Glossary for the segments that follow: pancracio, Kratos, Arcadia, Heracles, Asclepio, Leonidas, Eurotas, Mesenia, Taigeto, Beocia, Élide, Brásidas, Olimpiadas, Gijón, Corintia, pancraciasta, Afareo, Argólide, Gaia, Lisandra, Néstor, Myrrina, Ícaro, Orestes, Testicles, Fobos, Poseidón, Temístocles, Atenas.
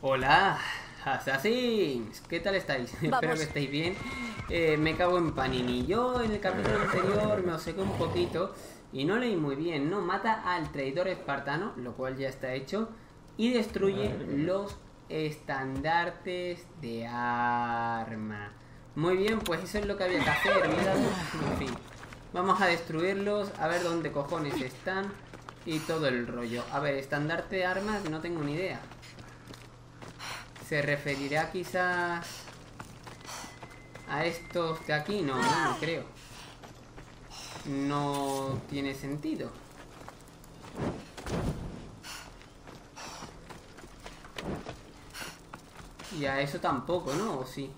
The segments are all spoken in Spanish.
Hola, Assassins, ¿qué tal estáis? Espero que estéis bien. Me cago en Panini. Yo en el capítulo anterior me obsequé un poquito y no leí muy bien, ¿no? Mata al traidor espartano, lo cual ya está hecho, y destruye los estandartes de arma. Muy bien, pues eso es lo que había que hacer. En fin, vamos a destruirlos, a ver dónde cojones están y todo el rollo. A ver, estandarte de armas, no tengo ni idea. ¿Se referirá quizás a estos de aquí? No, no creo. No tiene sentido. Y a eso tampoco, ¿no? ¿O sí?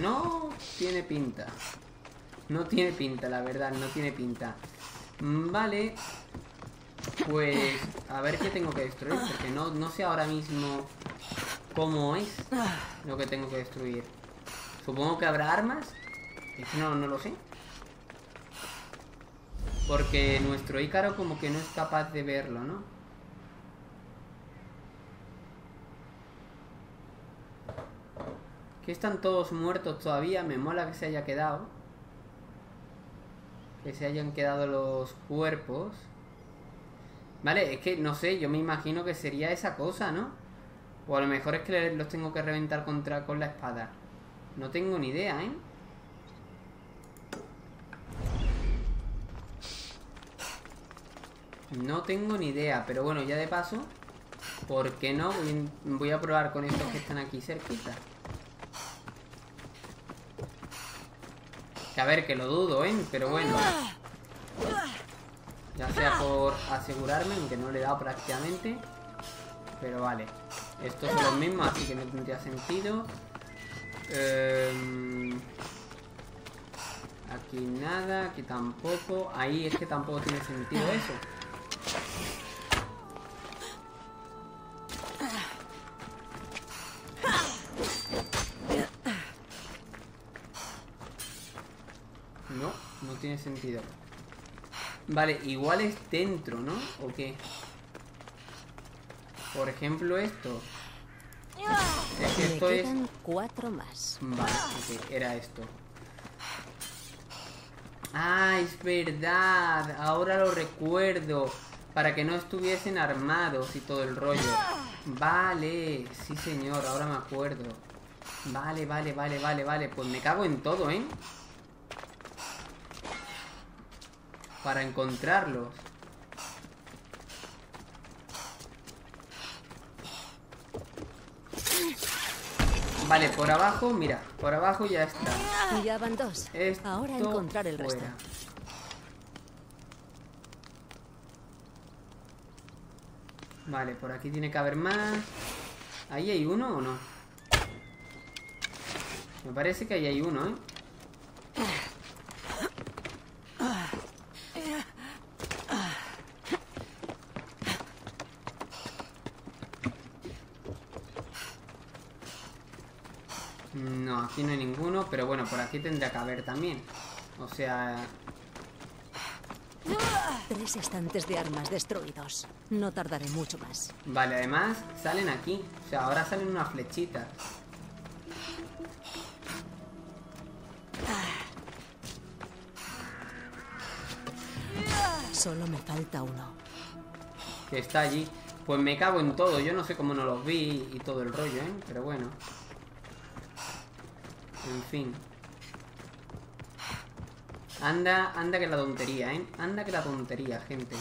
No tiene pinta. No tiene pinta, la verdad, no tiene pinta. Vale, pues a ver qué tengo que destruir, porque no sé ahora mismo cómo es lo que tengo que destruir. Supongo que habrá armas. No lo sé, porque nuestro Ícaro como que no es capaz de verlo, ¿no? Que están todos muertos todavía. Me mola que se haya quedado, que se hayan quedado los cuerpos. Vale, es que no sé, yo me imagino que sería esa cosa, ¿no? O a lo mejor es que los tengo que reventar con la espada. No tengo ni idea, ¿eh? No tengo ni idea, pero bueno, ya de paso, ¿por qué no? Voy a probar con estos que están aquí cerquita. A ver, que lo dudo, ¿eh? Pero bueno, ya sea por asegurarme, aunque no le he dado prácticamente. Pero vale, estos son los mismos, así que no tendría sentido. Aquí nada, aquí tampoco. Ahí es que tampoco tiene sentido eso. Tiene sentido. Vale, igual es dentro, ¿no? ¿O qué? Por ejemplo, esto. Es que esto es... cuatro más. Vale, ok, era esto. Ah, es verdad. Ahora lo recuerdo. Para que no estuviesen armados y todo el rollo. Vale, sí señor, ahora me acuerdo. Vale, vale, vale, vale, vale. Pues me cago en todo, ¿eh? Para encontrarlos. Vale, por abajo, mira, por abajo ya está. Ya van dos. Esto ahora encontrar el resto. Fuera. Vale, por aquí tiene que haber más. ¿Ahí hay uno o no? Me parece que ahí hay uno, ¿eh? No, aquí no hay ninguno, pero bueno, por aquí tendrá que haber también. O sea... 3 estantes de armas destruidos. No tardaré mucho más. Vale, además salen aquí. O sea, ahora salen unas flechitas. Solo me falta uno. Que está allí. Pues me cago en todo. Yo no sé cómo no los vi y todo el rollo, ¿eh? Pero bueno. En fin. Anda, anda que la tontería, ¿eh? Anda que la tontería, gente.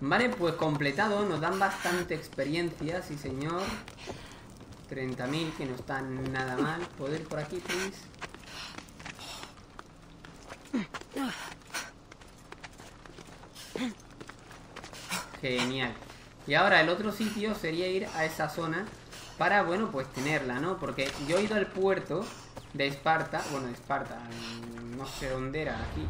Vale, pues completado. Nos dan bastante experiencia, sí señor. 30.000, que no está nada mal. ¿Puedo ir por aquí, please? Genial. Y ahora el otro sitio sería ir a esa zona para, bueno, pues tenerla, ¿no? Porque yo he ido al puerto de Esparta. Bueno, de Esparta, no sé dónde era, aquí.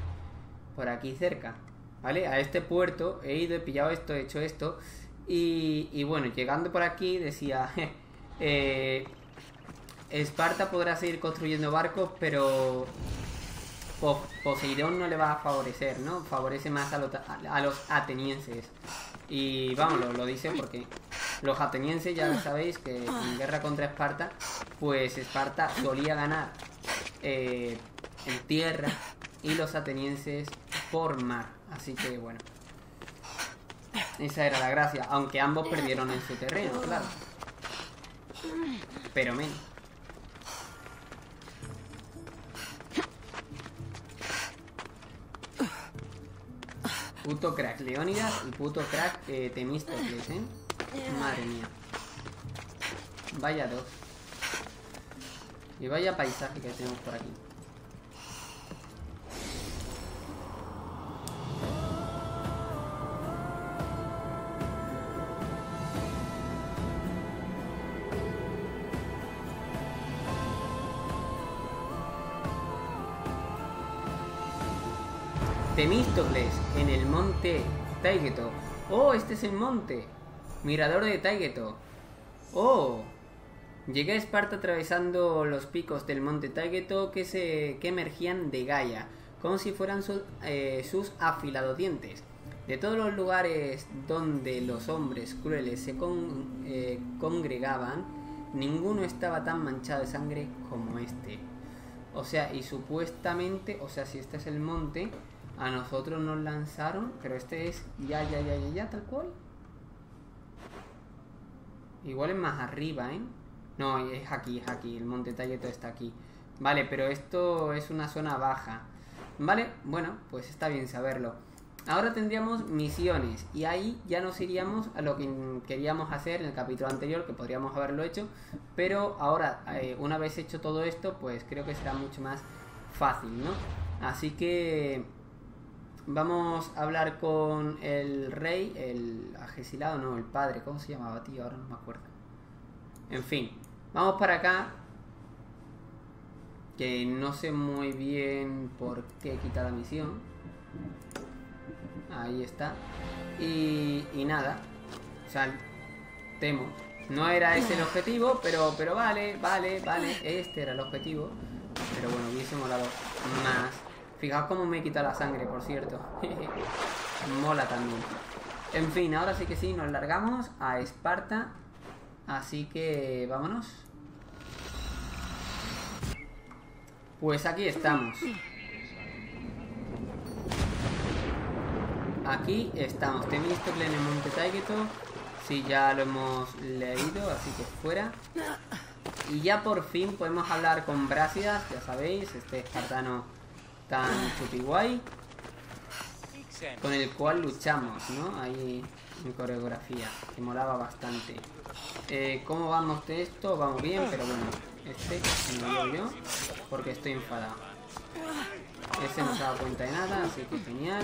Por aquí cerca, ¿vale? A este puerto he ido, he pillado esto, he hecho esto. Y bueno, llegando por aquí decía... Esparta podrá seguir construyendo barcos, pero Poseidón no le va a favorecer, ¿no? Favorece más a los atenienses. Y vamos, lo dice porque los atenienses, ya sabéis, que en guerra contra Esparta, pues Esparta solía ganar en tierra y los atenienses por mar. Así que bueno, esa era la gracia, aunque ambos perdieron en su terreno, claro, pero menos. Puto crack Leonidas y puto crack Temístocles, ¿eh? Madre mía. Vaya dos. Y vaya paisaje que tenemos por aquí. Temístocles en el monte Taigeto. Oh, este es el monte. Mirador de Taigeto. Oh. Llegué a Esparta atravesando los picos del monte Taigeto que emergían de Gaia, como si fueran sus afilados dientes. De todos los lugares donde los hombres crueles se congregaban, ninguno estaba tan manchado de sangre como este. O sea, y supuestamente, o sea, si este es el monte, a nosotros nos lanzaron, pero este es ya, tal cual. Igual es más arriba, ¿eh? No, es aquí, el monte Taigeto está aquí. Vale, pero esto es una zona baja. Vale, bueno, pues está bien saberlo. Ahora tendríamos misiones, y ahí ya nos iríamos a lo que queríamos hacer en el capítulo anterior, que podríamos haberlo hecho, pero ahora, una vez hecho todo esto, pues creo que será mucho más fácil, ¿no? Así que vamos a hablar con el rey, el Agesilao, no, el padre, ¿cómo se llamaba, tío? Ahora no me acuerdo. En fin, vamos para acá, que no sé muy bien por qué quita la misión. Ahí está. Y nada, o sea, temo, no era ese el objetivo, pero vale, este era el objetivo. Pero bueno, hubiese molado más. Fijaos cómo me he quitado la sangre, por cierto. Mola también. En fin, ahora sí que sí, nos largamos a Esparta. Así que vámonos. Pues aquí estamos. Aquí estamos. Temístocles en el monte Taigeto. Sí, ya lo hemos leído, así que fuera. Y ya por fin podemos hablar con Brásidas, ya sabéis, este espartano tan chutiguay, con el cual luchamos, ¿no? Ahí en coreografía, que molaba bastante. ¿Cómo vamos de esto? Vamos bien, pero bueno, este me lo digo yo porque estoy enfadado. Ese no se ha dado cuenta de nada, así que genial.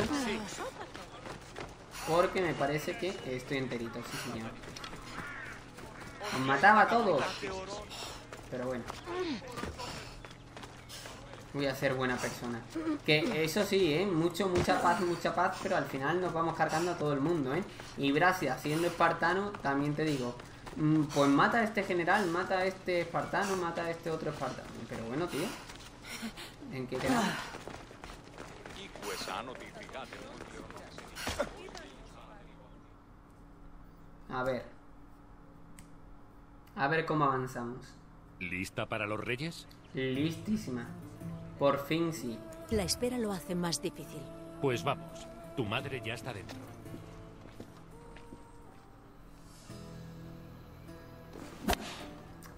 Porque me parece que estoy enterito, sí señor. Os mataba a todos. Pero bueno, voy a ser buena persona. Que eso sí, ¿eh? Mucha paz, pero al final nos vamos cargando a todo el mundo, ¿eh? Y Brásidas, siendo espartano, también te digo, pues mata a este general, mata a este espartano, mata a este otro espartano. Pero bueno, tío, ¿en qué quedamos? A ver cómo avanzamos. ¿Lista para los reyes? Listísima. Por fin sí. La espera lo hace más difícil. Pues vamos, tu madre ya está dentro.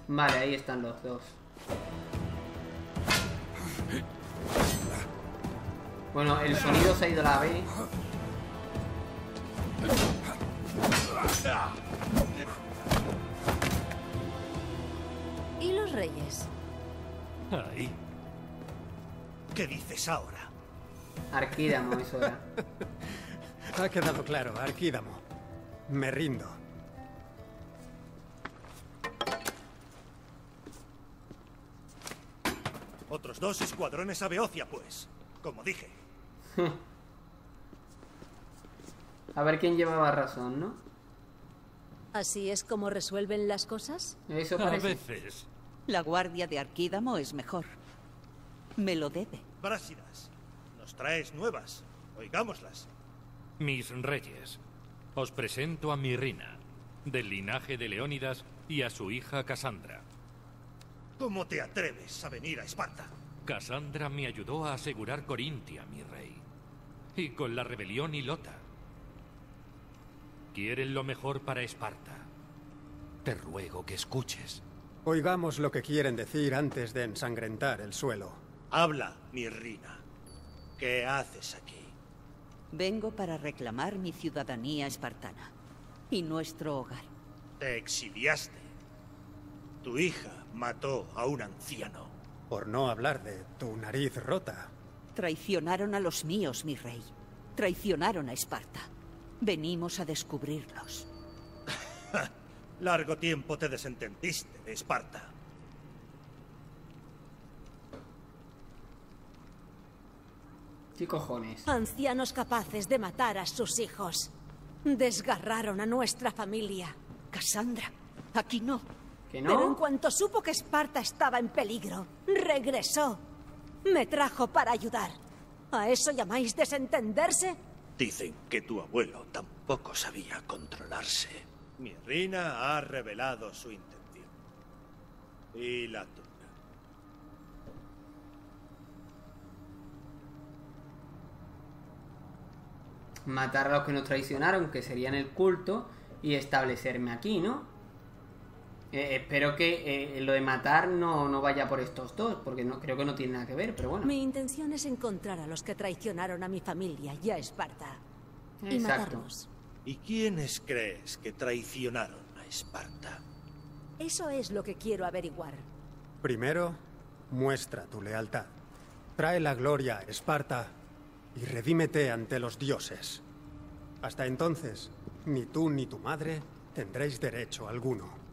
Vale, ahí están los dos. Bueno, el sonido se ha ido a la B. ¿Y los reyes? Ahí. ¿Qué dices ahora? Arquídamo, eso era. Ha quedado claro, Arquídamo. Me rindo. Otros dos escuadrones a Beocia, pues. Como dije. A ver quién llevaba razón, ¿no? ¿Así es como resuelven las cosas? Eso parece. A veces. La guardia de Arquídamo es mejor. Me lo debe. Brásidas, nos traes nuevas. Oigámoslas. Mis reyes, os presento a Myrrina, del linaje de Leonidas, y a su hija Cassandra. ¿Cómo te atreves a venir a Esparta? Cassandra me ayudó a asegurar Corintia, mi rey. Y con la rebelión Hilota. Quieren lo mejor para Esparta. Te ruego que escuches. Oigamos lo que quieren decir antes de ensangrentar el suelo. Habla, Myrrina. ¿Qué haces aquí? Vengo para reclamar mi ciudadanía espartana y nuestro hogar. Te exiliaste. Tu hija mató a un anciano. Por no hablar de tu nariz rota. Traicionaron a los míos, mi rey. Traicionaron a Esparta. Venimos a descubrirlos. Largo tiempo te desentendiste de Esparta. ¿Qué cojones? Ancianos capaces de matar a sus hijos. Desgarraron a nuestra familia. Cassandra, aquí no. ¿Que no? Pero en cuanto supo que Esparta estaba en peligro, regresó. Me trajo para ayudar. ¿A eso llamáis desentenderse? Dicen que tu abuelo tampoco sabía controlarse. Myrrina ha revelado su intención. Y la tuya. Matar a los que nos traicionaron, que serían el culto, y establecerme aquí, ¿no? Espero que lo de matar no vaya por estos dos, porque no, creo que no tiene nada que ver, pero bueno. Mi intención es encontrar a los que traicionaron a mi familia y a Esparta. Exacto. Y matarlos. ¿Y quiénes crees que traicionaron a Esparta? Eso es lo que quiero averiguar. Primero, muestra tu lealtad. Trae la gloria a Esparta y redímete ante los dioses. Hasta entonces, ni tú ni tu madre tendréis derecho alguno.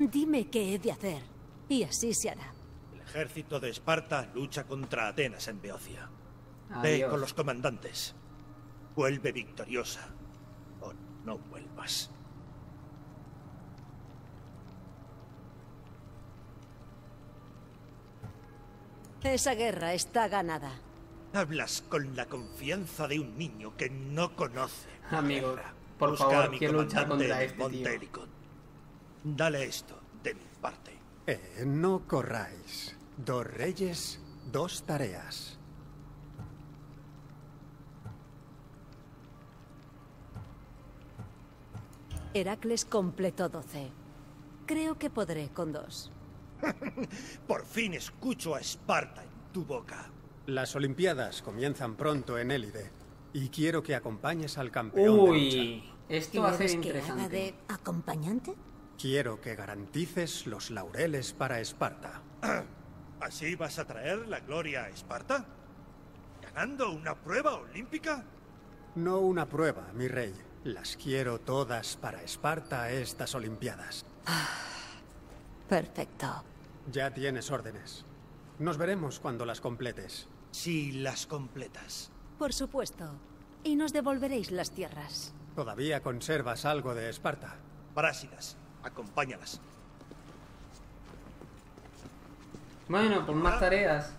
Dime qué he de hacer, y así se hará. El ejército de Esparta lucha contra Atenas en Beocia. Adiós. Ve con los comandantes. Vuelve victoriosa, o no vuelvas. Esa guerra está ganada. Hablas con la confianza de un niño que no conoce. Amigo, por favor, quiero luchar contra este tío. Dale esto de mi parte. No corráis. Dos reyes, dos tareas. Heracles completó 12. Creo que podré con 2. Por fin escucho a Esparta en tu boca. Las Olimpiadas comienzan pronto en Élide y quiero que acompañes al campeón. Uy, esto va a ser interesante. ¿De acompañante? Quiero que garantices los laureles para Esparta. ¿Así vas a traer la gloria a Esparta? ¿Ganando una prueba olímpica? No una prueba, mi rey. Las quiero todas para Esparta estas Olimpiadas. Perfecto. Ya tienes órdenes. Nos veremos cuando las completes. Sí, las completas. Por supuesto. Y nos devolveréis las tierras. Todavía conservas algo de Esparta. Brásidas, acompáñalas. Bueno, pues más tareas.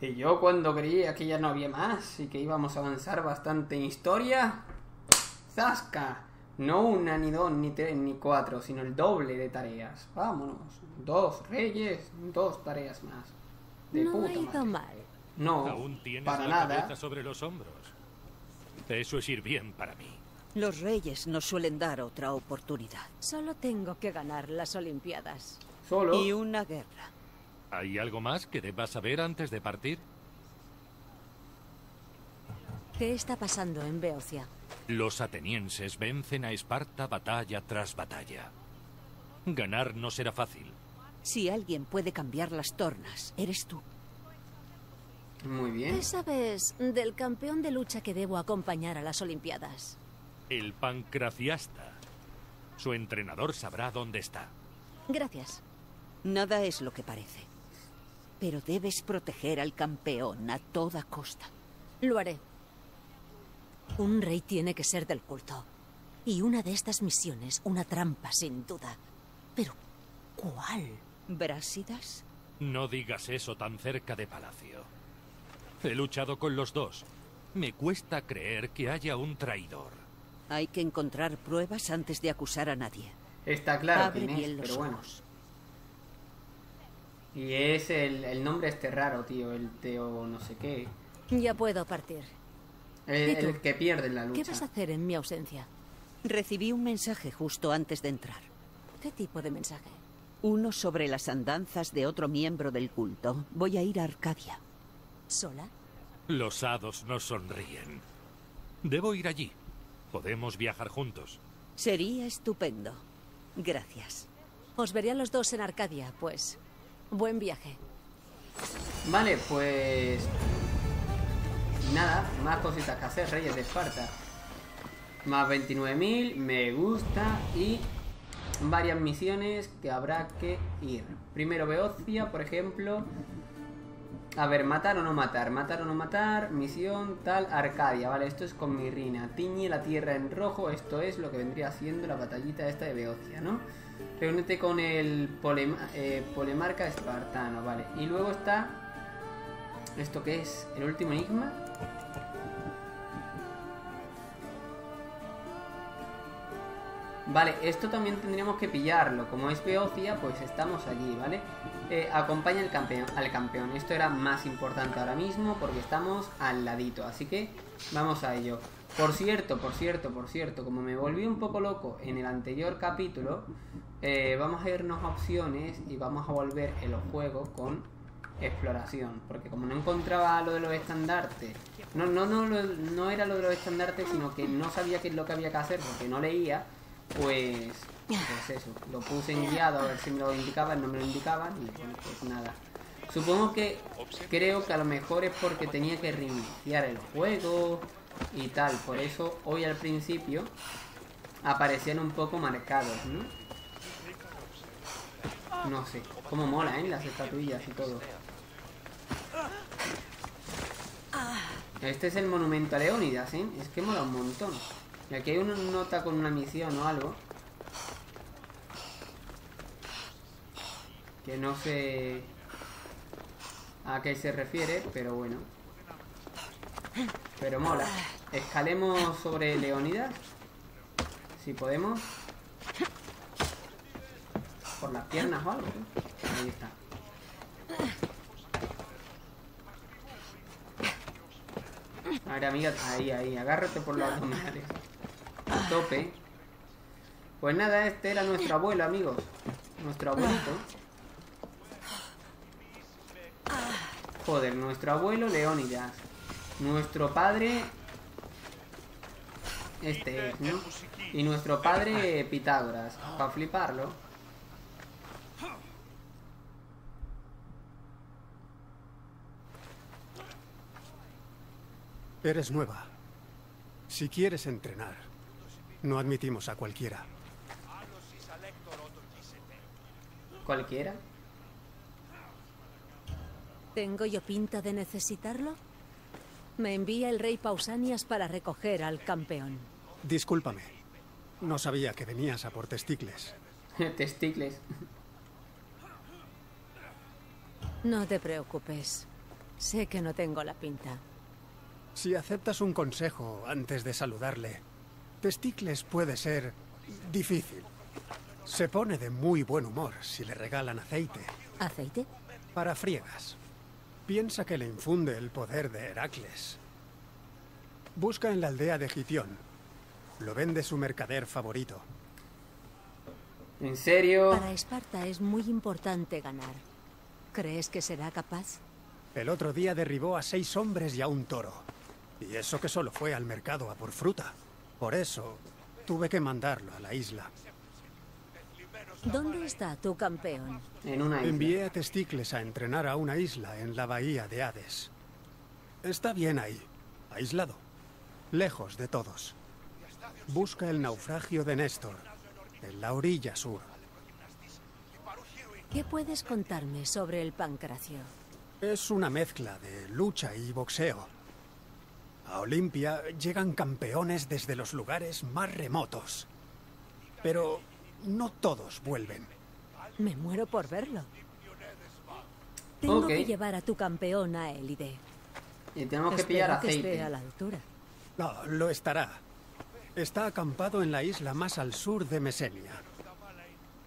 Y yo cuando creía que ya no había más y que íbamos a avanzar bastante en historia... ¡Zasca! No una, ni dos, ni tres, ni cuatro, sino el doble de tareas. Vámonos. 2 reyes, 2 tareas más. De puta madre. No ha ido mal. No, aún tienes para la cabeza sobre los hombros. Eso es ir bien para mí. Los reyes nos suelen dar otra oportunidad. Solo tengo que ganar las Olimpiadas. Solo. Y una guerra. ¿Hay algo más que debas saber antes de partir? ¿Qué está pasando en Beocia? Los atenienses vencen a Esparta batalla tras batalla. Ganar no será fácil. Si alguien puede cambiar las tornas, eres tú. Muy bien. ¿Qué sabes del campeón de lucha que debo acompañar a las Olimpiadas? El pancraciasta. Su entrenador sabrá dónde está. Gracias. Nada es lo que parece. Pero debes proteger al campeón a toda costa. Lo haré. Un rey tiene que ser del culto. Y una de estas misiones, una trampa sin duda. ¿Pero cuál? ¿Brásidas? No digas eso tan cerca de palacio. He luchado con los dos. Me cuesta creer que haya un traidor. Hay que encontrar pruebas antes de acusar a nadie. Está claro quién es, pero bueno. Y es el nombre este raro, tío. El Teo no sé qué. Ya puedo partir. El que pierde en la lucha. ¿Qué vas a hacer en mi ausencia? Recibí un mensaje justo antes de entrar. ¿Qué tipo de mensaje? Uno sobre las andanzas de otro miembro del culto. Voy a ir a Arcadia. ¿Sola? Los hados no sonríen. Debo ir allí. Podemos viajar juntos. Sería estupendo. Gracias. Os veré a los dos en Arcadia, pues. Buen viaje. Vale, pues... nada, más cositas que hacer, Reyes de Esparta. Más 29.000, me gusta. Y varias misiones que habrá que ir. Primero Beocia, por ejemplo. A ver, matar o no matar, matar o no matar. Misión tal, Arcadia, vale, esto es con Myrrina. Tiñe la tierra en rojo, esto es lo que vendría siendo la batallita esta de Beocia, ¿no? Reúnete con el polemarca espartano, vale. Y luego está... ¿esto qué es? ¿El último enigma? Vale, esto también tendríamos que pillarlo. Como es Beocia, pues estamos allí, ¿vale? Acompaña al campeón. Esto era más importante ahora mismo porque estamos al ladito. Así que vamos a ello. Por cierto, como me volví un poco loco en el anterior capítulo, vamos a irnos a opciones y vamos a volver el juego con exploración. Porque como no encontraba lo de los estandartes, no era lo de los estandartes, sino que no sabía qué es lo que había que hacer porque no leía, pues eso, lo puse en guiado a ver si me lo indicaban, no me lo indicaban y bueno, pues nada. Supongo que, creo que a lo mejor es porque tenía que reiniciar el juego y tal, por eso hoy al principio aparecían un poco marcados, ¿no? No sé, cómo mola, ¿eh? Las estatuillas y todo. Este es el monumento a Leonidas, ¿eh? Es que mola un montón. Y aquí hay una nota con una misión o algo. Que no sé a qué se refiere, pero bueno. Pero mola. Escalemos sobre Leonidas. Si podemos. Por las piernas o algo, ¿eh? Ahí está. A ver, amiga, ahí, agárrate por los abdominales. A tope. Pues nada, este era nuestro abuelo, amigos. Nuestro abuelito. Joder, nuestro abuelo Leónidas. Nuestro padre... este es, ¿no? Y nuestro padre Pitágoras. Para fliparlo. Eres nueva. Si quieres entrenar, no admitimos a cualquiera. ¿Cualquiera? ¿Tengo yo pinta de necesitarlo? Me envía el rey Pausanias para recoger al campeón. Discúlpame. No sabía que venías a por Testicles. Testicles. No te preocupes. Sé que no tengo la pinta. Si aceptas un consejo antes de saludarle, Testicles puede ser difícil. Se pone de muy buen humor si le regalan aceite. ¿Aceite? Para friegas. Piensa que le infunde el poder de Heracles. Busca en la aldea de Gijón. Lo vende su mercader favorito. ¿En serio? Para Esparta es muy importante ganar. ¿Crees que será capaz? El otro día derribó a 6 hombres y a un toro. Y eso que solo fue al mercado a por fruta. Por eso tuve que mandarlo a la isla. ¿Dónde está tu campeón? En una isla. Envié a Testicles a entrenar a una isla en la bahía de Hades. Está bien ahí, aislado, lejos de todos. Busca el naufragio de Néstor, en la orilla sur. ¿Qué puedes contarme sobre el pancracio? Es una mezcla de lucha y boxeo. A Olimpia llegan campeones desde los lugares más remotos. Pero... no todos vuelven. Me muero por verlo. Tengo que llevar a tu campeón a Élide. Y tenemos que pillar aceite. Que esté a la altura. No, lo estará. Está acampado en la isla más al sur de Mesenia.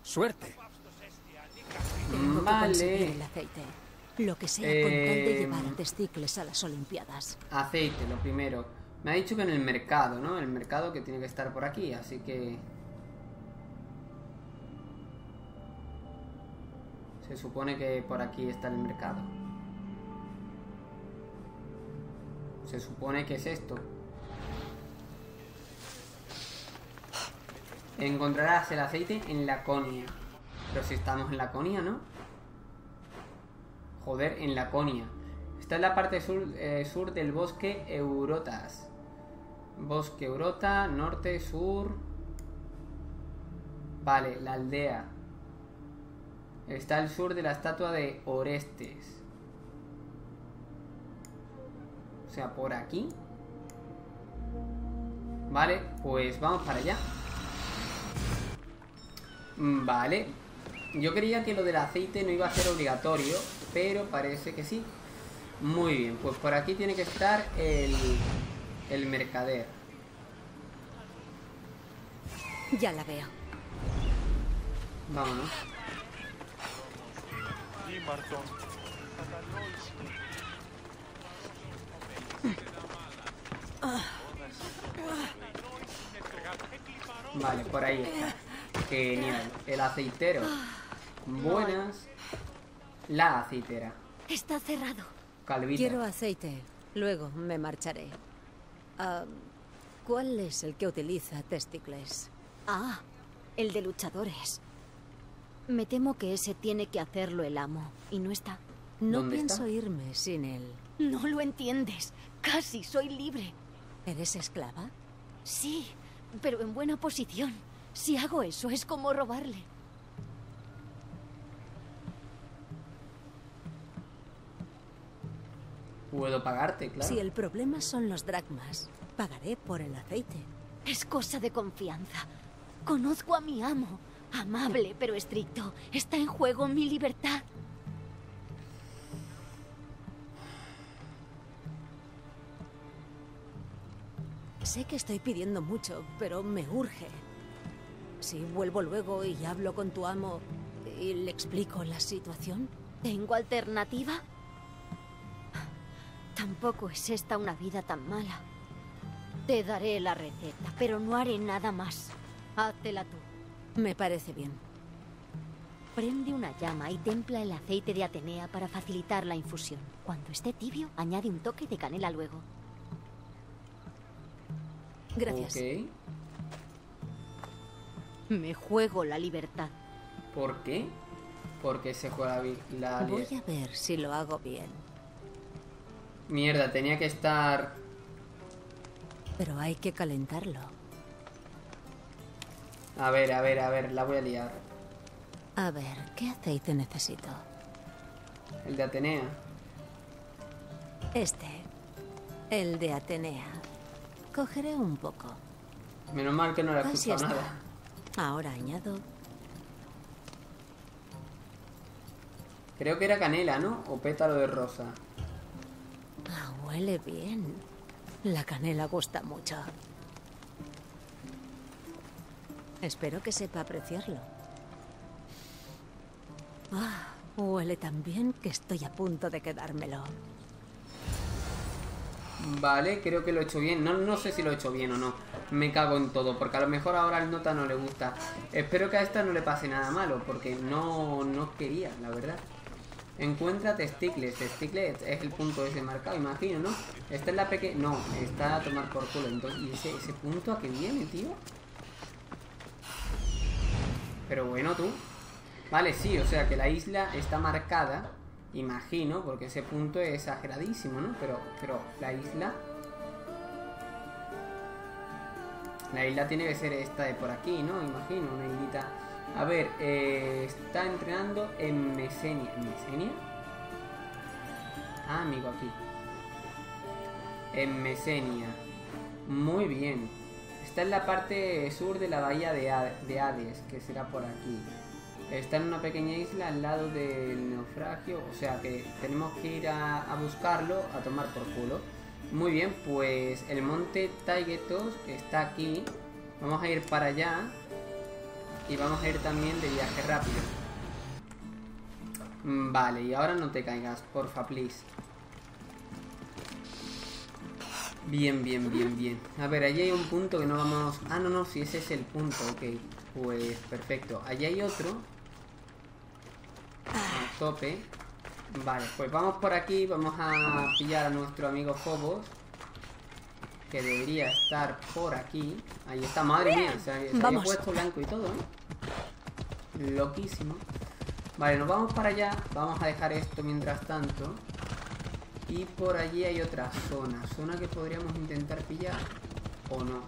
Suerte. Tengo que conseguir el aceite. Lo que sea con tal de llevar a Testicles a las Olimpiadas. Aceite, lo primero. Me ha dicho que en el mercado, ¿no? El mercado que tiene que estar por aquí, así que... se supone que por aquí está el mercado. Se supone que es esto. Encontrarás el aceite en Laconia. Pero si estamos en Laconia, ¿no? Joder, en Laconia. Esta es la parte sur, sur del bosque Eurotas. Bosque Eurota, norte, sur. Vale, la aldea. Está al sur de la estatua de Orestes. O sea, por aquí. Vale, pues vamos para allá. Vale. Yo creía que lo del aceite no iba a ser obligatorio, pero parece que sí. Muy bien, pues por aquí tiene que estar el mercader. Ya la veo. Vámonos. Vale, por ahí está. Genial, el aceitero. Buenas. La aceitera. Está cerrado. Calvita. Quiero aceite, luego me marcharé. ¿Cuál es el que utiliza Testicles? Ah, el de luchadores. Me temo que ese tiene que hacerlo el amo, y no está. No pienso irme sin él. No lo entiendes. Casi soy libre. ¿Eres esclava? Sí, pero en buena posición. Si hago eso, es como robarle. Puedo pagarte, claro. Si el problema son los dracmas, pagaré por el aceite. Es cosa de confianza. Conozco a mi amo. Amable, pero estricto. Está en juego mi libertad. Sé que estoy pidiendo mucho, pero me urge. Si vuelvo luego y hablo con tu amo y le explico la situación, ¿tengo alternativa? Tampoco es esta una vida tan mala. Te daré la receta, pero no haré nada más. Háztela tú. Me parece bien. Prende una llama y templa el aceite de Atenea para facilitar la infusión. Cuando esté tibio, añade un toque de canela luego. Gracias. Okay. Me juego la libertad. ¿Por qué? Porque se juega la libertad. Voy a ver si lo hago bien. Mierda, tenía que estar... pero hay que calentarlo. A ver, la voy a liar. A ver, ¿qué aceite necesito? El de Atenea. El de Atenea. Cogeré un poco. Menos mal que no le he escuchado nada. Ahora añado. Creo que era canela, ¿no? O pétalo de rosa. Ah, huele bien. La canela gusta mucho. Espero que sepa apreciarlo. Ah, huele tan bien que estoy a punto de quedármelo. Vale, creo que lo he hecho bien. No sé si lo he hecho bien o no. Me cago en todo, porque a lo mejor ahora al nota no le gusta. Espero que a esta no le pase nada malo, porque no quería, la verdad. Encuentra Testicles. Testicles es el punto ese marcado, imagino, ¿no? Esta es la pequeña... no, está a tomar por culo. Entonces, ¿y ese punto a qué viene, tío? Pero bueno, tú. Vale, sí, o sea que la isla está marcada, imagino, porque ese punto es exageradísimo, ¿no? Pero la isla... la isla tiene que ser esta de por aquí, ¿no? Imagino, una islita... a ver, está entrenando en Mesenia. ¿Mesenia? Ah, amigo, aquí. En Mesenia. Muy bien. Esta es la parte sur de la bahía de Hades, que será por aquí. Está en una pequeña isla al lado del naufragio, o sea que tenemos que ir a buscarlo, a tomar por culo. Muy bien, pues el monte Taigeto está aquí. Vamos a ir para allá y vamos a ir también de viaje rápido. Vale, y ahora no te caigas, porfa, please. Bien, bien, bien, bien. A ver, allí hay un punto que no vamos... Ah, no, no, sí, ese es el punto, ok. Pues perfecto. Allí hay otro. A tope. Vale, pues vamos por aquí, vamos a pillar a nuestro amigo Fobos, que debería estar por aquí. Ahí está, madre mía, se había puesto blanco y todo, ¿eh? Loquísimo. Vale, nos vamos para allá, vamos a dejar esto mientras tanto. Y por allí hay otra zona, zona que podríamos intentar pillar o no.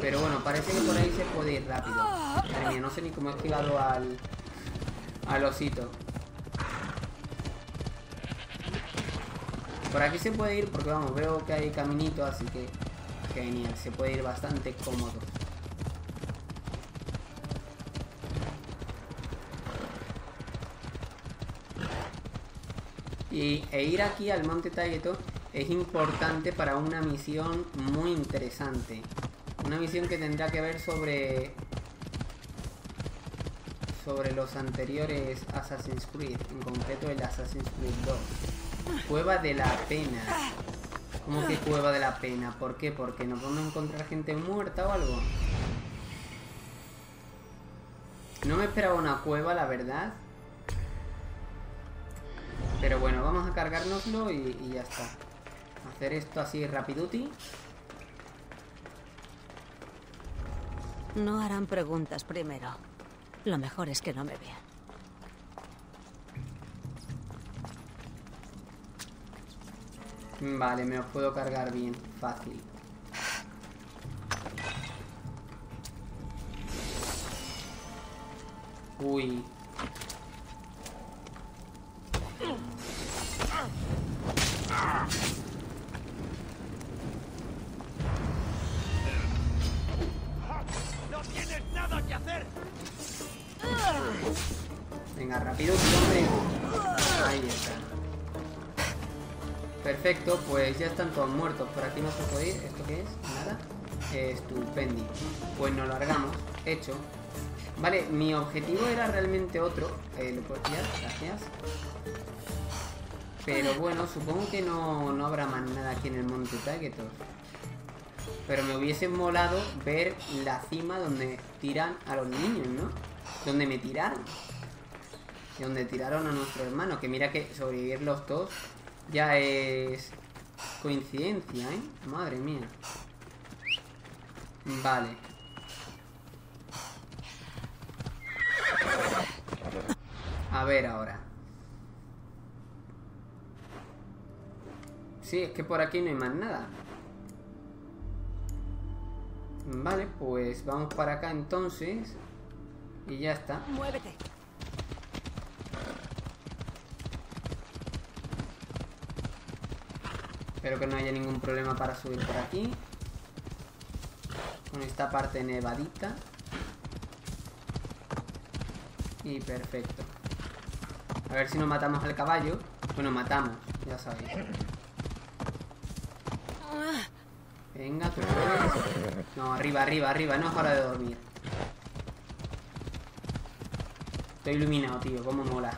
Pero bueno, parece que por ahí se puede ir rápido. Madre mía, no sé ni cómo he esquivado al osito. Por aquí se puede ir porque, vamos, veo que hay caminito, así que genial, se puede ir bastante cómodo. E ir aquí al monte Taigeto es importante para una misión muy interesante. Una misión que tendrá que ver sobre los anteriores Assassin's Creed, en concreto el Assassin's Creed 2. Cueva de la Pena. ¿Cómo que Cueva de la Pena? ¿Por qué? ¿Porque nos vamos a encontrar gente muerta o algo? No me esperaba una cueva, la verdad. Pero bueno, vamos a cargárnoslo y ya está. Hacer esto así rapiduti. No harán preguntas primero. Lo mejor es que no me vean. Vale, me los puedo cargar bien, fácil. Uy. No tienes nada que hacer. Venga, rápido, hombre. Ahí está. Perfecto, pues ya están todos muertos. Por aquí no se puede ir. ¿Esto qué es? Nada. Estupendo. Pues nos largamos. Hecho. Vale, mi objetivo era realmente otro. Lo puedo tirar, gracias. Pero bueno, supongo que no habrá más nada aquí en el monte Taigeto. Pero me hubiese molado ver la cima donde tiran a los niños, ¿no? Donde me tiraron. Y donde tiraron a nuestro hermano. Que mira que sobrevivir los dos... Ya es coincidencia, ¿eh? Madre mía. Vale. A ver ahora. Sí, es que por aquí no hay más nada. Vale, pues vamos para acá entonces. Y ya está. Muévete. Espero que no haya ningún problema para subir por aquí. Con esta parte nevadita. Y perfecto. A ver si no matamos al caballo. Bueno, matamos, ya sabéis. Venga, tú puedes. No, arriba, arriba, arriba. No es hora de dormir. Estoy iluminado, tío. Cómo mola.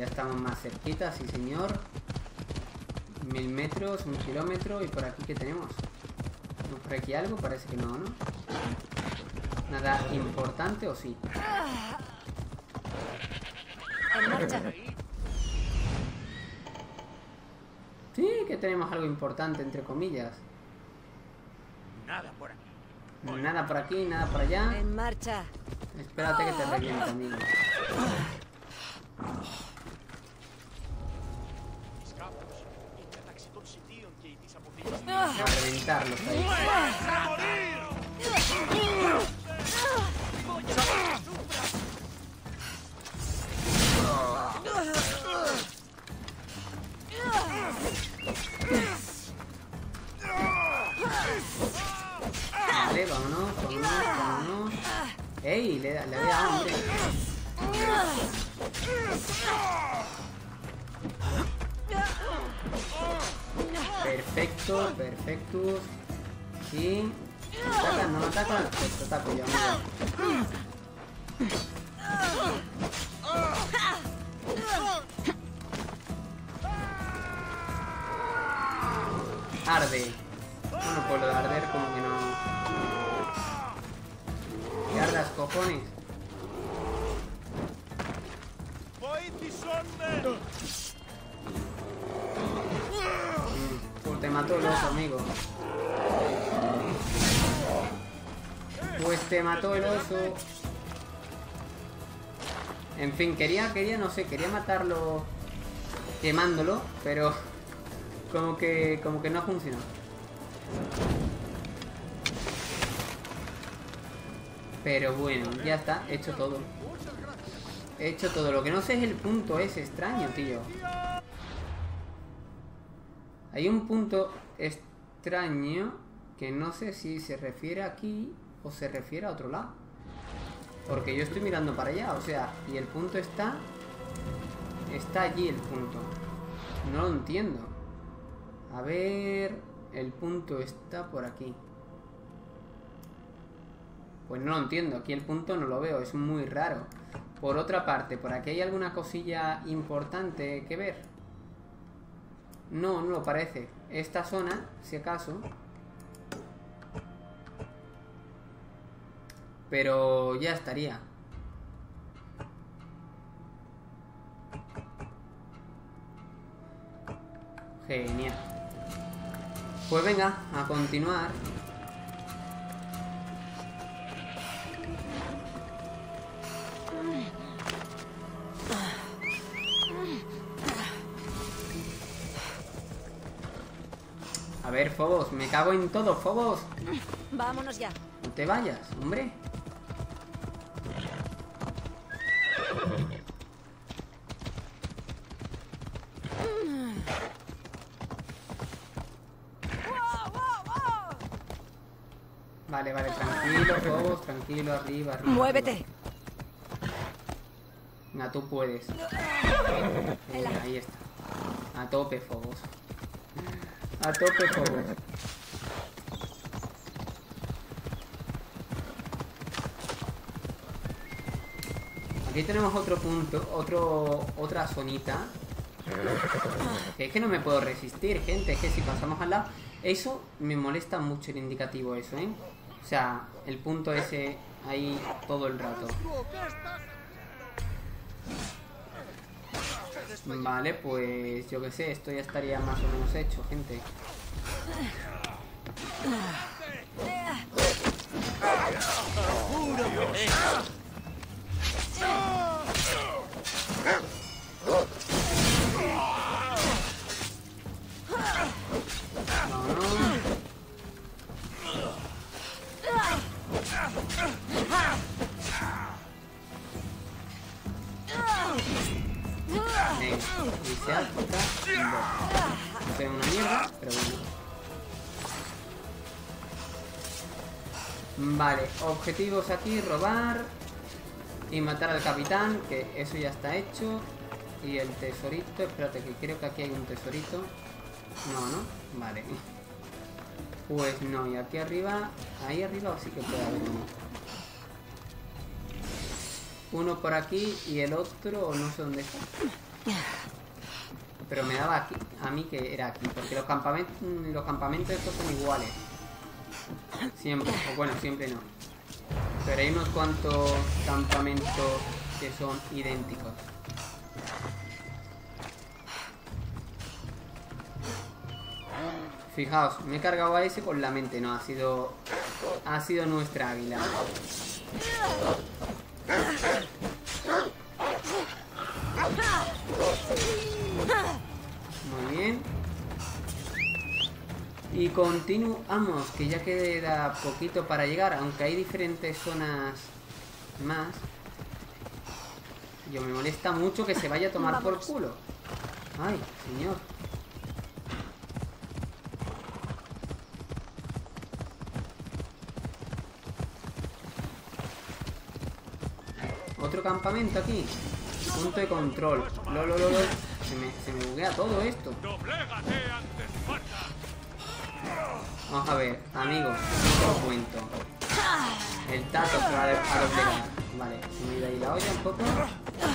Estamos más cerquita, sí señor. 1000 metros, 1 kilómetro. ¿Y por aquí qué tenemos? ¿Tenemos por aquí algo? Parece que no, ¿no? ¿Nada importante o sí? En marcha. Sí, que tenemos algo importante, entre comillas. Nada por aquí. Nada por aquí, nada por allá. En marcha. Espérate que te reviento, amigo. A reventarlos ahí. le había hambre. Perfecto, perfecto. Sí. No me atacan, no me atacan. Esto está pillado. Arde. Bueno, por lo de arder como que no. Que ardas, cojones. Pues te mató el oso, amigo. Pues te mató el oso. En fin, quería matarlo quemándolo, pero como que no funcionó. Pero bueno, ya está, hecho todo. He hecho todo, lo que no sé es el punto ese extraño, tío. Hay un punto extraño que no sé si se refiere aquí o se refiere a otro lado. Porque yo estoy mirando para allá, o sea, y el punto está... Está allí el punto. No lo entiendo. A ver... El punto está por aquí. Pues no lo entiendo, aquí el punto no lo veo, es muy raro. Por otra parte, ¿por aquí hay alguna cosilla importante que ver? No, no lo parece. Esta zona, si acaso. Pero ya estaría. Genial. Pues venga, a continuar. A ver, Fobos, me cago en todo, Fobos. Vámonos ya. No te vayas, hombre. Vale, vale, tranquilo, Fobos, tranquilo, arriba, arriba. Muévete. Venga, tú puedes. Ahí está. A tope, Fobos. A tope, Fobos. Aquí tenemos otro punto, otra zonita. Es que no me puedo resistir, gente. Es que si pasamos al lado... Eso me molesta mucho el indicativo eso, ¿eh? O sea, el punto ese ahí todo el rato. Vale, pues yo qué sé, esto ya estaría más o menos hecho, gente. Vale, objetivos aquí, robar y matar al capitán, que eso ya está hecho. Y el tesorito, espérate que creo que aquí hay un tesorito. No, ¿no? Vale. Pues no, y aquí arriba, ahí arriba sí que puede haber uno. Uno por aquí y el otro no sé dónde está. Pero me daba aquí, a mí que era aquí, porque los campamentos estos son iguales. Siempre, o bueno, siempre no. Pero hay unos cuantos campamentos que son idénticos. Fijaos, me he cargado a ese con la mente, no, ha sido nuestra águila. Muy bien. Y continuamos, que ya queda poquito para llegar, aunque hay diferentes zonas más. Yo me molesta mucho que se vaya a tomar por culo. Ay, señor. campamento aquí. Punto de control. Lolololol. Se me buguea todo esto. Vamos a ver, amigos, os cuento. El tato se va a los de... Vale, se me ha ido ahí la olla un poco.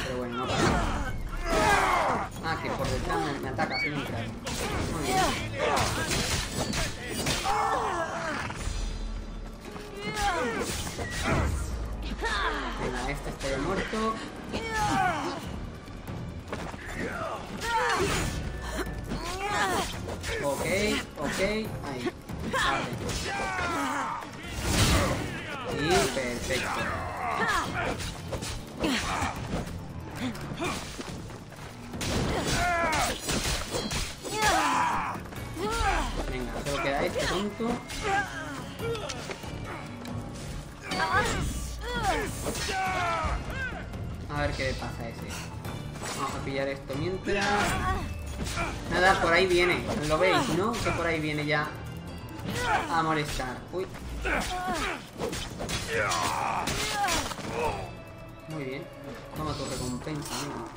Pero bueno, no pasa nada. Ah, que por detrás me ataca, sin entrar. Muy bien. Venga, este está ya muerto. Ok, ok, ahí. Vale. Y perfecto. Venga, solo queda este punto. A ver qué le pasa a ese. Vamos a pillar esto mientras. Nada, por ahí viene. Lo veis, ¿no? Que por ahí viene ya a molestar. Uy. Muy bien. Toma tu recompensa, amigo.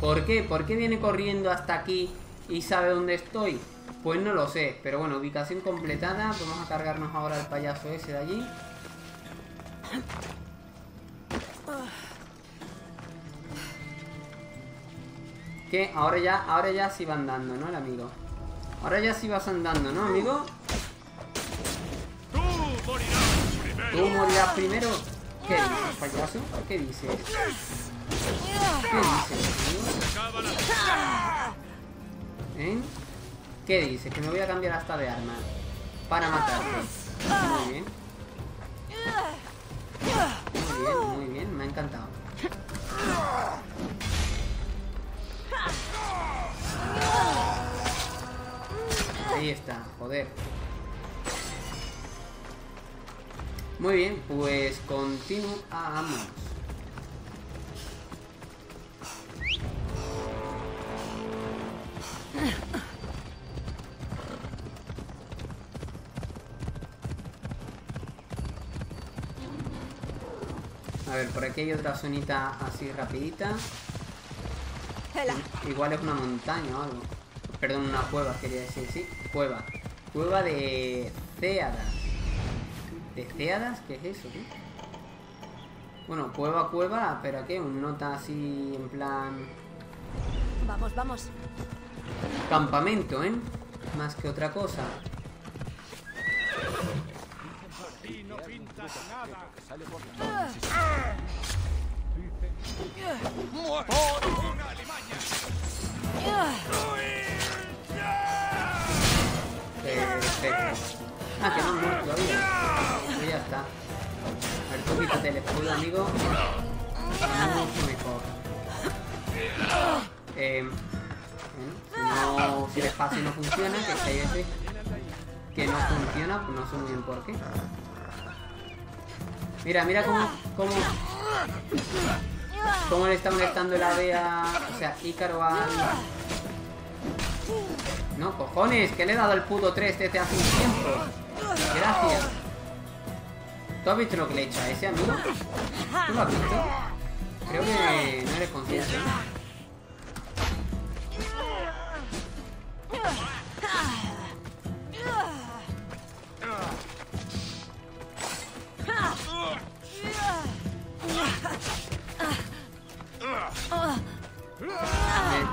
¿Por qué? ¿Por qué viene corriendo hasta aquí y sabe dónde estoy? Pues no lo sé, pero bueno, ubicación completada. Vamos a cargarnos ahora al payaso ese de allí. Que ahora ya sí va andando, ¿no, el amigo? Ahora ya sí vas andando, ¿no, amigo? Tú morirás primero. ¿Qué dices, payaso? ¿Qué dices? ¿Qué dices, amigo? ¿Eh? ¿Qué dices? Que me voy a cambiar hasta de arma para matarte. Muy bien. Muy bien, me ha encantado. Ahí está, joder. Muy bien, pues continuamos. A ver, por aquí hay otra zonita así rapidita. Igual es una montaña o algo. Perdón, una cueva, quería decir, sí. Cueva. Cueva de Ceadas. ¿De Ceadas? ¿Qué es eso, tío? Bueno, cueva, pero ¿qué? Un nota así en plan... Vamos. Campamento, ¿eh? Más que otra cosa. Perfecto. Ah, que no han muerto todavía. Pues ya está. A ver, tú quítate el escudo, amigo. Mucho mejor. No, si el espacio no funciona, que está ahí ese. Que no funciona, pues no sé muy bien por qué. Mira cómo le está molestando el ave a... O sea, Ícaro a... No, cojones, que le he dado el puto 3 desde hace un tiempo. Gracias. ¿Tú has visto lo que le he hecho a ese, amigo? ¿Tú lo has visto? Creo que no eres consciente.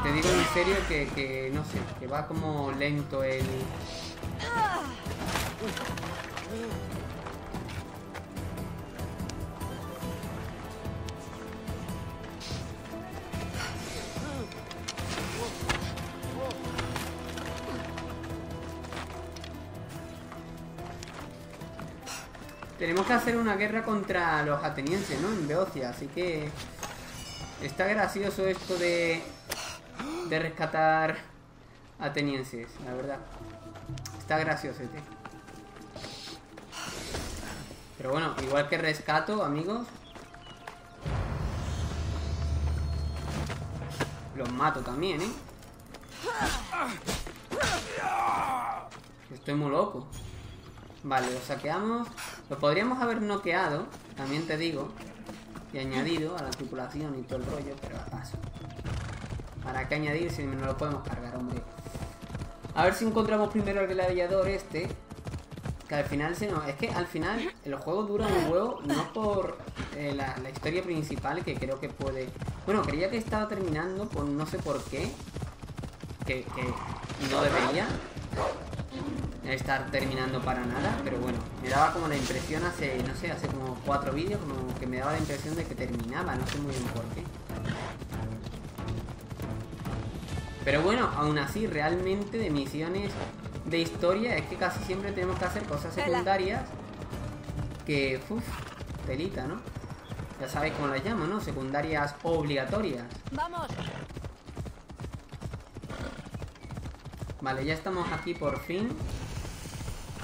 Te digo en serio que no sé, que va como lento el... Tenemos que hacer una guerra contra los atenienses, ¿no? En Beocia, así que... Está gracioso esto de rescatar atenienses, la verdad. Está gracioso, tío. Pero bueno, igual que rescato, amigos, los mato también, ¿eh? Estoy muy loco. Vale, lo saqueamos. Lo podríamos haber noqueado, también te digo, y añadido a la tripulación y todo el rollo, pero a paso. ¿Para qué añadir si no lo podemos cargar, hombre? A ver si encontramos primero al gladiador este. Que al final se nos... Es que al final el juego dura un huevo, no por la historia principal, que creo que puede... Bueno, creía que estaba terminando por no sé por qué. Que no debería estar terminando para nada, pero bueno, me daba como la impresión hace, no sé, hace como 4 vídeos, como que me daba la impresión de que terminaba, no sé muy bien por qué. Pero bueno, aún así, realmente de misiones de historia es que casi siempre tenemos que hacer cosas secundarias que, uff, telita, ¿no? Ya sabéis cómo las llamo, ¿no? Secundarias obligatorias. ¡Vamos! Vale, ya estamos aquí por fin.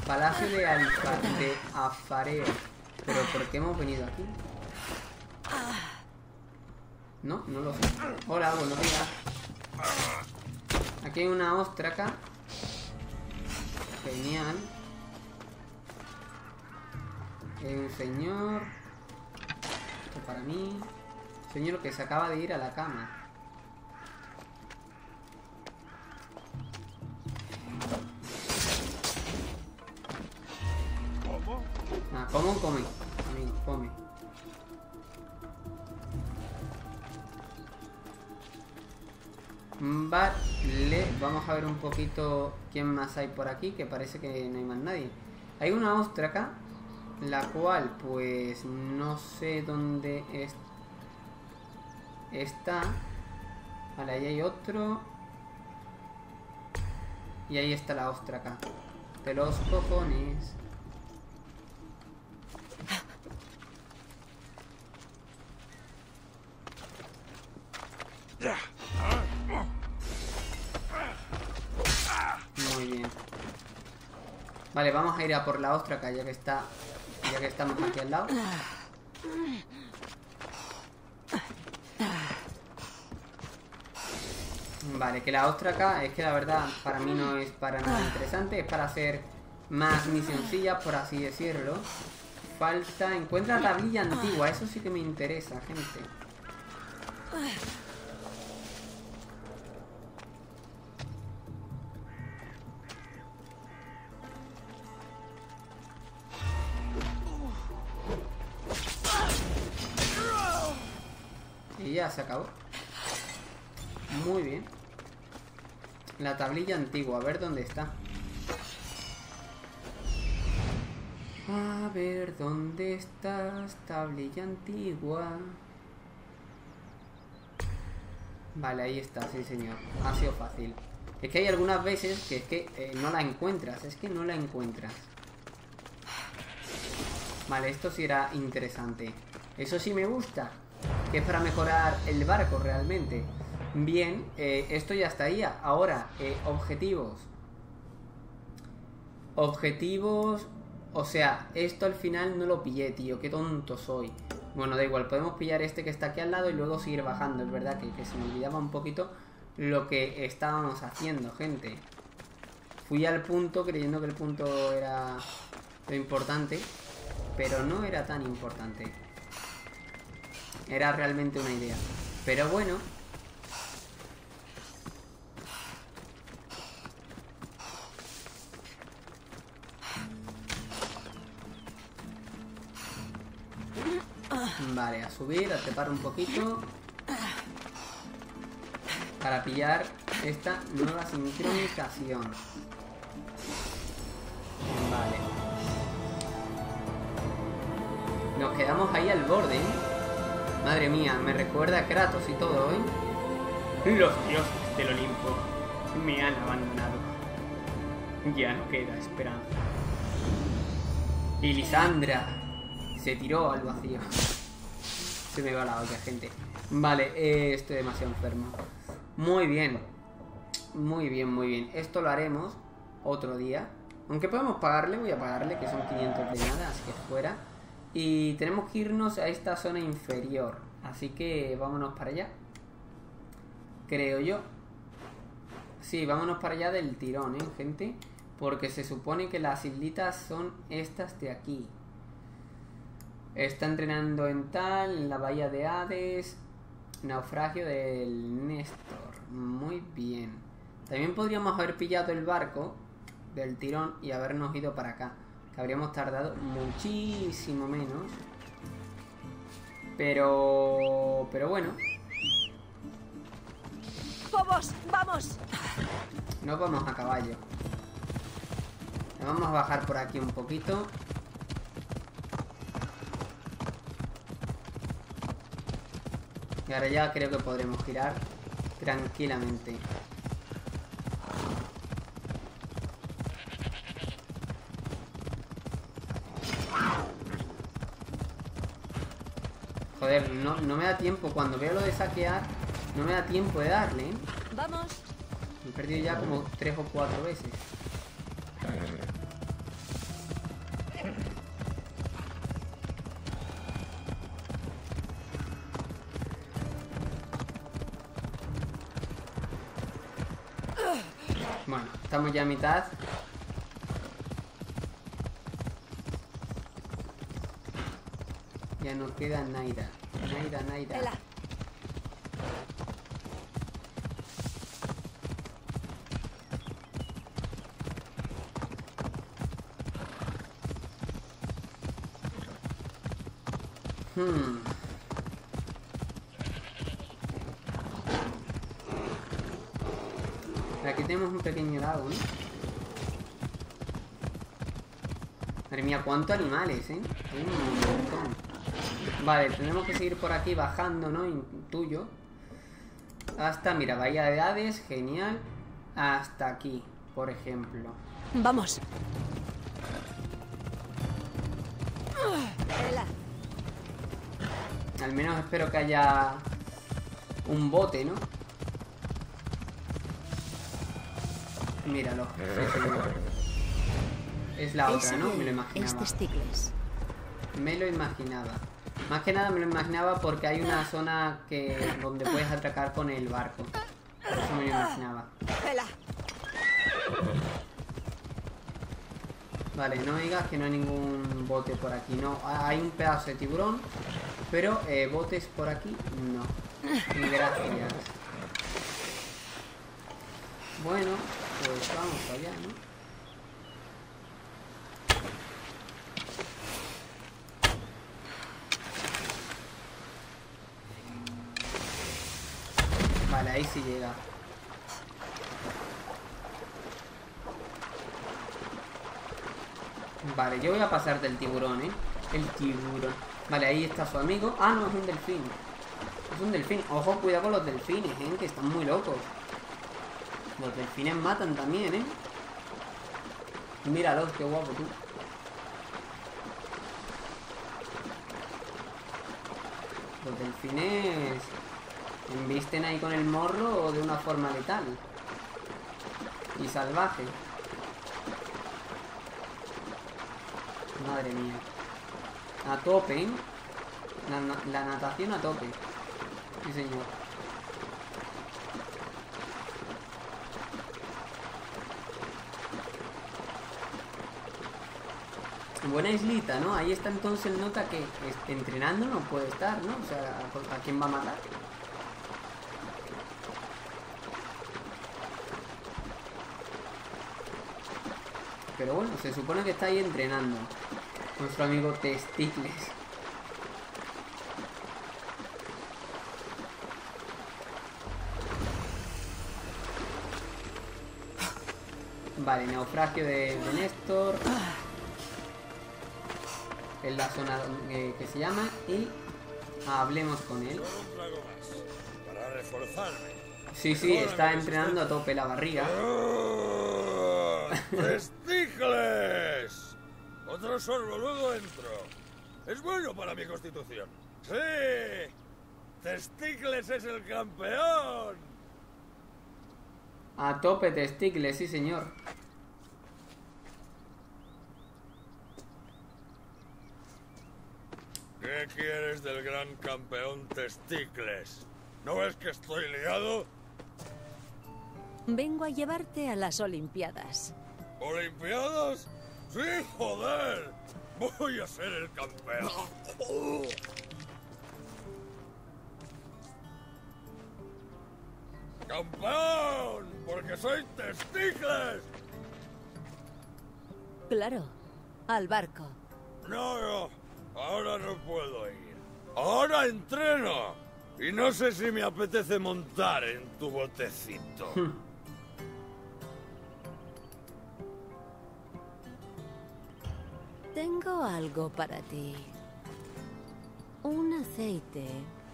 Palacio de Afareo. ¿Pero por qué hemos venido aquí? No, no lo sé. Hola, buenos días. Aquí hay una ostraca. Genial. Hay un señor. Esto para mí. Señor que se acaba de ir a la cama. Ah, ¿cómo come? Amigo, come. Vale, vamos a ver un poquito quién más hay por aquí, que parece que no hay más nadie. Hay una ostra acá, la cual pues no sé dónde es... está. Vale, ahí hay otro. Y ahí está la ostra acá. De los cojones. Muy bien. Vale, vamos a ir a por la ostraca, ya que estamos aquí al lado. Vale, que la ostraca es que la verdad para mí no es para nada interesante, es para hacer más misioncillas, por así decirlo. Falta, encuentra tablilla antigua, eso sí que me interesa, gente. Se acabó. Muy bien. La tablilla antigua, a ver dónde está. A ver dónde estás, tablilla antigua. Vale, ahí está, sí señor. Ha sido fácil. Es que hay algunas veces que es que no la encuentras. Es que no la encuentras. Vale, esto sí era interesante. Eso sí me gusta. Que es para mejorar el barco realmente. Bien, esto ya estaría. Ahora, objetivos. Objetivos. O sea, esto al final no lo pillé, tío. Qué tonto soy. Bueno, da igual, podemos pillar este que está aquí al lado y luego seguir bajando. Es verdad que se me olvidaba un poquito lo que estábamos haciendo, gente. Fui al punto creyendo que el punto era lo importante, pero no era tan importante. Era realmente una idea. Pero bueno. Vale, a subir, a trepar un poquito. Para pillar esta nueva sincronización. Vale. Nos quedamos ahí al borde, ¿eh? Madre mía, me recuerda a Kratos y todo, ¿eh? Los dioses del Olimpo me han abandonado. Ya no queda esperanza. Y Lisandra se tiró al vacío. Se me va la otra, gente. Vale, estoy demasiado enfermo. Muy bien. Muy bien, muy bien. Esto lo haremos otro día. Aunque podemos pagarle, voy a pagarle, que son 500 de nada, así que fuera. Y tenemos que irnos a esta zona inferior. Así que vámonos para allá. Creo yo. Sí, vámonos para allá del tirón, gente. porque se supone que las islitas son estas de aquí. Está entrenando en tal, en la bahía de Hades, naufragio del Néstor. Muy bien. También podríamos haber pillado el barco del tirón y habernos ido para acá, que habríamos tardado muchísimo menos. Pero bueno. ¡Fobos, vamos! No vamos a caballo. Vamos a bajar por aquí un poquito. Y ahora ya creo que podremos girar tranquilamente. Joder, no me da tiempo. Cuando veo lo de saquear, no me da tiempo de darle. Vamos. Me he perdido ya como 3 o 4 veces. Bueno, estamos ya a mitad. Ya no queda nada. Nada. Aquí tenemos un pequeño lago, ¿eh? Madre mía, cuántos animales, ¿eh? Hay un montón. Vale, tenemos que seguir por aquí bajando, ¿no? Intuyo. Hasta, mira, bahía de Hades, genial. Hasta aquí, por ejemplo. Vamos. Al menos espero que haya un bote, ¿no? Míralo. Es la otra, ¿no? Me lo imaginaba. Más que nada me lo imaginaba porque hay una zona donde puedes atracar con el barco. Por eso me lo imaginaba. Vale, no digas que no hay ningún bote por aquí. No, hay un pedazo de tiburón, pero botes por aquí no. Gracias. Bueno, pues vamos allá, ¿no? Vale, ahí sí llega. Vale, yo voy a pasar del tiburón, ¿eh? El tiburón. Vale, ahí está su amigo. Ah, no, es un delfín. Es un delfín. Ojo, cuidado con los delfines, ¿eh? Que están muy locos. Los delfines matan también, ¿eh? Míralos, qué guapo, tú. Los delfines... embisten ahí con el morro de una forma letal y salvaje. Madre mía. A tope, ¿eh? La natación a tope. Sí, señor. Buena islita, ¿no? Ahí está entonces el nota que entrenando no puede estar, ¿no? O sea, ¿a quién va a matar? Pero bueno, se supone que está ahí entrenando nuestro amigo Testicles. Vale, naufragio de Néstor. Es la zona que se llama y hablemos con él. Para reforzarme. Sí, está entrenando a tope la barriga. ¡Testicles! Otro sorbo, luego entro. Es bueno para mi constitución. ¡Sí! ¡Testicles es el campeón! A tope, Testicles, sí, señor. ¿Qué quieres del gran campeón Testicles? ¿No ves que estoy liado? Vengo a llevarte a las Olimpiadas. ¿Olimpiadas? ¡Sí, joder! ¡Voy a ser el campeón! ¡Campeón! ¡Porque soy Testicles! Claro, al barco. No, no, ahora no puedo ir. Ahora entreno. Y no sé si me apetece montar en tu botecito. Tengo algo para ti. Un aceite.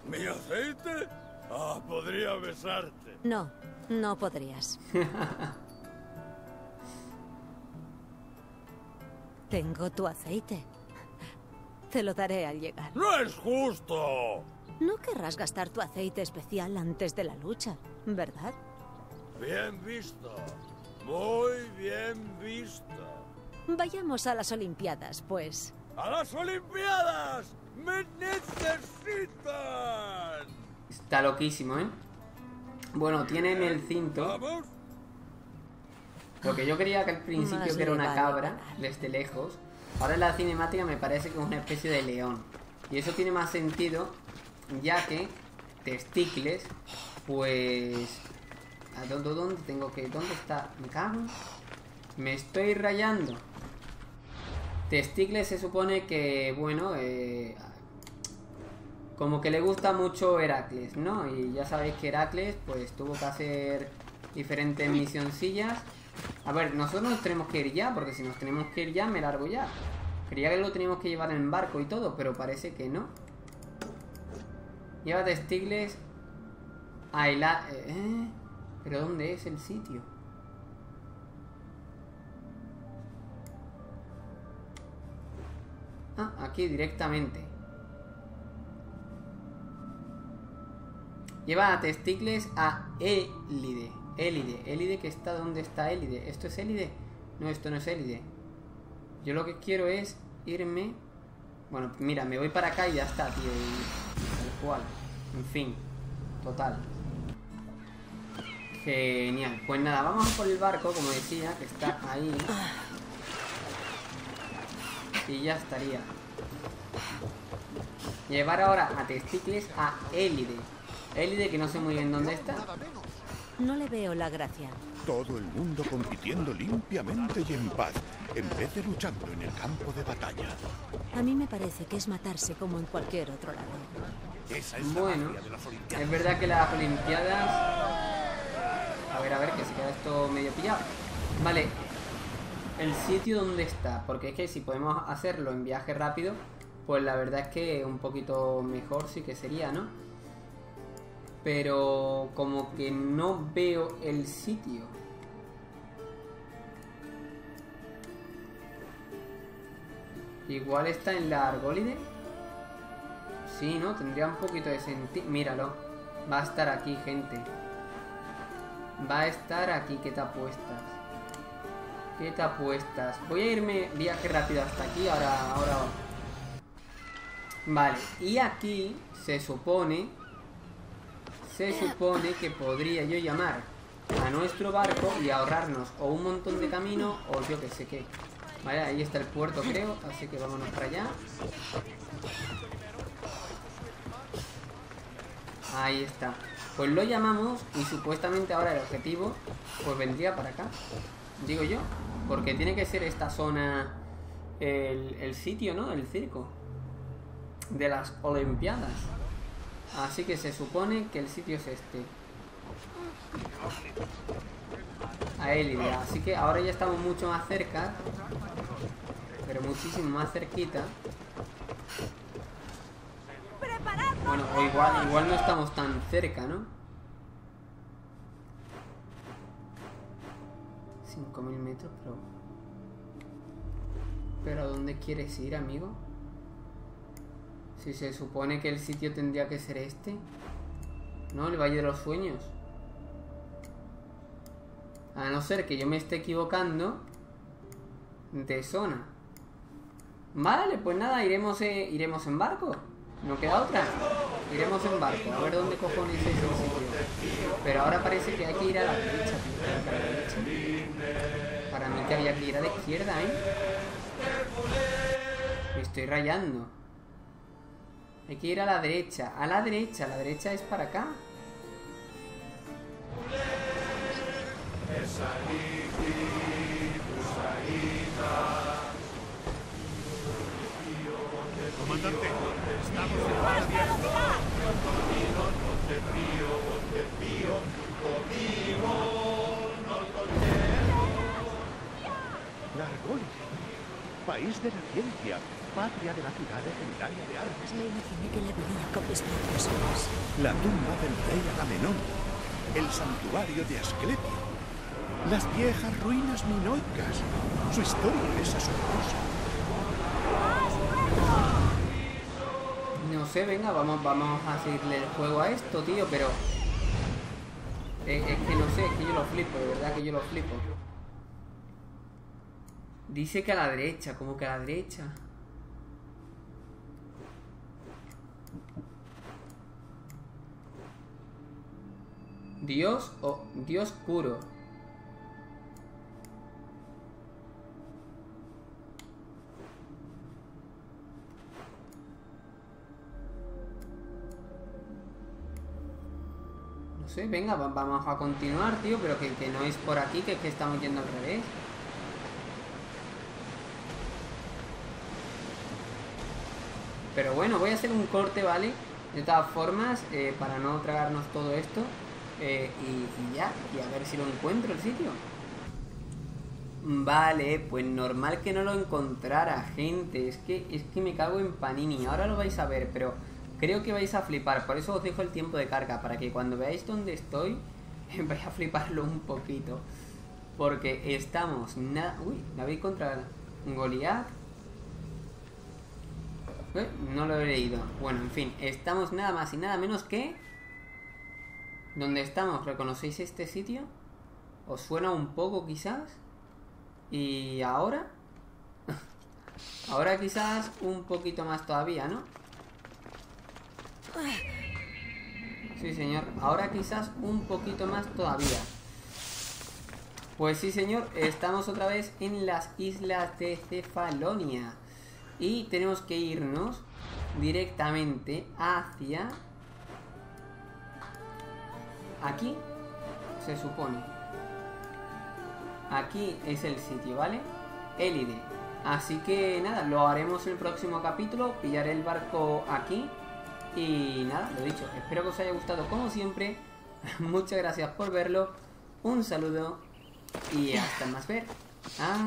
¿Mi aceite? Ah, podría besarte. No, no podrías. Tengo tu aceite. Te lo daré al llegar. ¡No es justo! No querrás gastar tu aceite especial antes de la lucha, ¿verdad? Bien visto. Muy bien visto. Vayamos a las Olimpiadas, pues. ¡A las Olimpiadas! ¡Me necesitan! Está loquísimo, ¿eh? Bueno, tienen el cinto. ¿Vamos? Lo que yo creía que al principio que era una cabra, desde lejos. Ahora en la cinemática me parece que es una especie de león. Y eso tiene más sentido, ya que Testicles, pues... ¿A dónde tengo que...? ¿Dónde está? ¿Me cago? Me estoy rayando. Testicles se supone que, bueno, como que le gusta mucho Heracles, ¿no? Y ya sabéis que Heracles, pues, tuvo que hacer diferentes misioncillas. A ver, nosotros nos tenemos que ir ya, porque si nos tenemos que ir ya, me largo ya. Creía que lo teníamos que llevar en barco y todo, pero parece que no. Lleva Testicles a Hela... ¿Pero dónde es el sitio? Ah, aquí directamente. Lleva a Testicles a Élide. Élide que está... ¿Dónde está Élide? ¿Esto es Élide? No, esto no es Élide. Yo lo que quiero es irme... Bueno, mira, me voy para acá y ya está, tío. Tal cual. En fin. Total. Genial. Pues nada, vamos por el barco, como decía, que está ahí. Y ya estaría. Llevar ahora a Testicles a Élide. Élide que no sé muy bien dónde está. No le veo la gracia. Todo el mundo compitiendo limpiamente y en paz, en vez de luchando en el campo de batalla. A mí me parece que es matarse como en cualquier otro lado. Bueno, es verdad que las Olimpiadas... a ver, que se queda esto medio pillado. Vale, el sitio donde está, porque es que si podemos hacerlo en viaje rápido, pues la verdad es que un poquito mejor sí que sería, ¿no? Pero como que no veo el sitio. Igual está en la Argólide. Sí, ¿no? Tendría un poquito de sentido. Míralo. Va a estar aquí, gente. Va a estar aquí. ¿Qué te apuestas? ¿Qué te apuestas? Voy a irme viaje rápido hasta aquí. Ahora. Vale. Y aquí se supone... Se supone que podría yo llamar a nuestro barco y ahorrarnos o un montón de camino o yo que sé qué. Vale, ahí está el puerto creo, así que vámonos para allá. Ahí está. Pues lo llamamos y supuestamente ahora el objetivo pues vendría para acá. Digo yo, porque tiene que ser esta zona el sitio, ¿no? El circo de las Olimpiadas. Así que se supone que el sitio es este. A Élide. Así que ahora ya estamos mucho más cerca. Pero muchísimo más cerquita. Bueno, o igual no estamos tan cerca, ¿no? 5000 metros, pero... ¿Pero a dónde quieres ir, amigo? Si se supone que el sitio tendría que ser este. No, el Valle de los Sueños. A no ser que yo me esté equivocando de zona. Vale, pues nada, iremos en barco. No queda otra. Iremos en barco. A ver dónde cojones es el sitio. Pero ahora parece que hay que ir a la derecha. Para mí que había que ir a la izquierda, ¿eh? Me estoy rayando. Hay que ir a la derecha. A la derecha. La derecha es para acá. Comandante, estamos en la Argólide, país de la ciencia, patria de la ciudad legendaria de Argos. Me imaginé que la vivía con mis propios ojos. La tumba del rey Agamenón, el santuario de Asclepio, las viejas ruinas minoicas. Su historia es asombrosa. No sé, venga, vamos a seguirle el juego a esto, tío, pero... Es que no sé, es que yo lo flipo, de verdad que yo lo flipo. Dice que a la derecha, como que a la derecha. Dios o Dios oscuro. No sé, venga, vamos a continuar, tío, pero que no es por aquí, que es que estamos yendo al revés. Pero bueno, voy a hacer un corte, ¿vale? De todas formas, para no tragarnos todo esto. Y a ver si lo encuentro el sitio. Vale, pues normal que no lo encontrara, gente. Es que me cago en Panini. Ahora lo vais a ver, pero creo que vais a flipar. Por eso os dejo el tiempo de carga, para que cuando veáis dónde estoy, vais a fliparlo un poquito. Porque estamos... Uy, David contra Goliat. No lo he leído. Bueno, en fin, estamos nada más y nada menos que... ¿Dónde estamos? ¿Reconocéis este sitio? ¿Os suena un poco quizás? ¿Y ahora? Ahora quizás un poquito más todavía, ¿no? Sí, señor. Ahora quizás un poquito más todavía. Pues sí, señor. Estamos otra vez en las islas de Cefalonia. Y tenemos que irnos directamente hacia... Aquí, se supone. Aquí es el sitio, ¿vale? Élide. Así que nada, lo haremos en el próximo capítulo. Pillaré el barco aquí. Y nada, lo dicho. Espero que os haya gustado como siempre. Muchas gracias por verlo. Un saludo. Y hasta más ver. Adiós.